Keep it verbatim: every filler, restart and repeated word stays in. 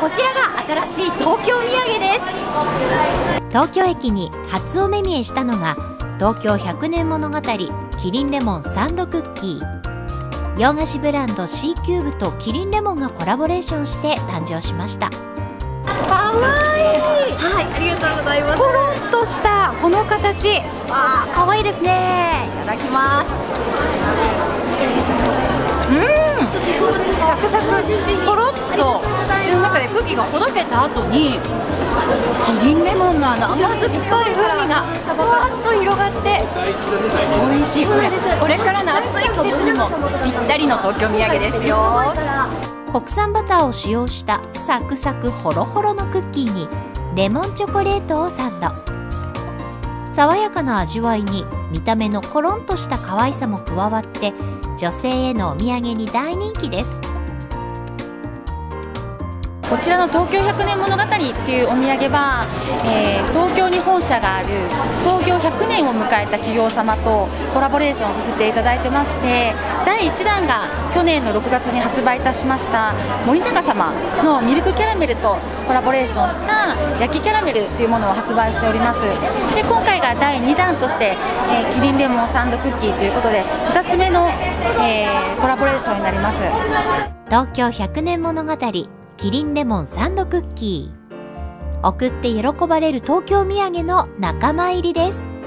こちらが新しい東京土産です。東京駅に初お目見えしたのが東京ひゃくねん物語キリンレモンサンドクッキー。洋菓子ブランド シー キューブとキリンレモンがコラボレーションして誕生しました。かわいい。はい、ありがとうございます。コロンとしたこの形、あー、かわいいですね。いただきます。うん、サクサク、コロッと口の中でクッキーがほどけた後にキリンレモンのあの甘酸っぱい風味がふわっと広がって美味しい。これこれからの暑い季節にもぴったりの東京土産ですよ。国産バターを使用したサクサクホロホロのクッキーにレモンチョコレートをサンド。爽やかな味わいに見た目のコロンとした可愛さも加わって女性へのお土産に大人気です。こちらの東京ひゃくねん物語っていうお土産は、えー、東京に本社がある創業ひゃくねんを迎えた企業様とコラボレーションさせていただいてまして、だいいちだんが去年のろくがつに発売いたしました森永様のミルクキャラメルとコラボレーションした焼きキャラメルというものを発売しております。で、今回がだいにだんとして、えー、キリンレモンサンドクッキーということでふたつめの、えー、コラボレーションになります。東京ひゃくねん物語キリンレモンサンドクッキー、送って喜ばれる東京土産の仲間入りです。